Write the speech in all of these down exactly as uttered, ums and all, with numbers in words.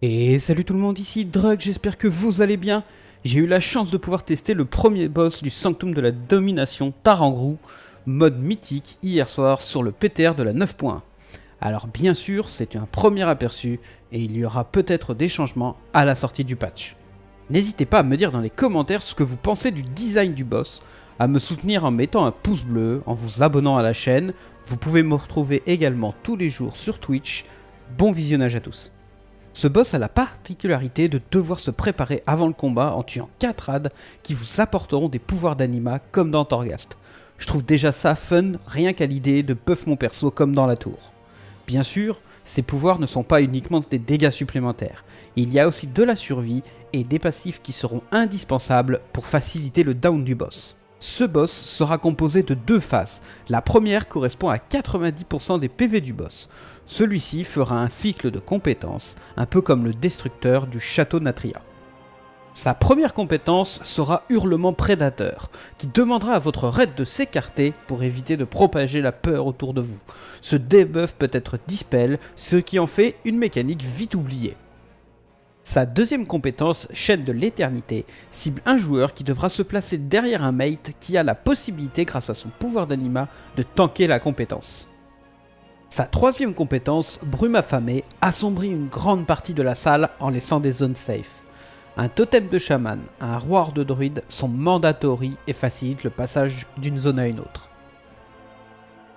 Et salut tout le monde, ici Drug, j'espère que vous allez bien. J'ai eu la chance de pouvoir tester le premier boss du Sanctum de la Domination, Tarragrue, mode mythique, hier soir sur le P T R de la neuf point un. Alors bien sûr, c'est un premier aperçu et il y aura peut-être des changements à la sortie du patch. N'hésitez pas à me dire dans les commentaires ce que vous pensez du design du boss, à me soutenir en mettant un pouce bleu, en vous abonnant à la chaîne. Vous pouvez me retrouver également tous les jours sur Twitch. Bon visionnage à tous. Ce boss a la particularité de devoir se préparer avant le combat en tuant quatre rats qui vous apporteront des pouvoirs d'anima comme dans Torghast. Je trouve déjà ça fun rien qu'à l'idée de buff mon perso comme dans la tour. Bien sûr, ces pouvoirs ne sont pas uniquement des dégâts supplémentaires, il y a aussi de la survie et des passifs qui seront indispensables pour faciliter le down du boss. Ce boss sera composé de deux phases, la première correspond à quatre-vingt-dix pour cent des P V du boss. Celui-ci fera un cycle de compétences, un peu comme le destructeur du château Natria. Sa première compétence sera Hurlement Prédateur, qui demandera à votre raid de s'écarter pour éviter de propager la peur autour de vous. Ce debuff peut être dispel, ce qui en fait une mécanique vite oubliée. Sa deuxième compétence, Chaîne de l'éternité, cible un joueur qui devra se placer derrière un mate qui a la possibilité, grâce à son pouvoir d'anima, de tanker la compétence. Sa troisième compétence, Brume affamée, assombrit une grande partie de la salle en laissant des zones safe. Un totem de chaman, un roar de druide sont mandatory et facilitent le passage d'une zone à une autre.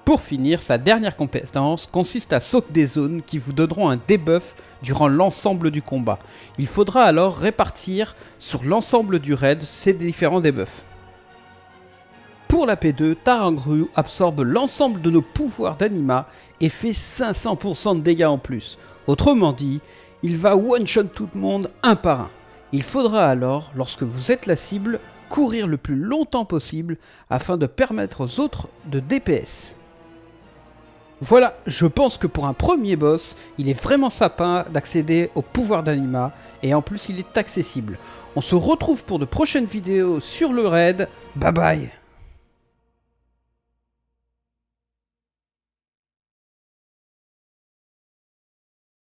Pour finir, sa dernière compétence consiste à soak des zones qui vous donneront un debuff durant l'ensemble du combat. Il faudra alors répartir sur l'ensemble du raid ces différents debuffs. Pour la P deux, Tarragrue absorbe l'ensemble de nos pouvoirs d'anima et fait cinq cents pour cent de dégâts en plus. Autrement dit, il va one-shot tout le monde un par un. Il faudra alors, lorsque vous êtes la cible, courir le plus longtemps possible afin de permettre aux autres de D P S. Voilà, je pense que pour un premier boss, il est vraiment sapin d'accéder au pouvoir d'anima et en plus il est accessible. On se retrouve pour de prochaines vidéos sur le raid, bye bye.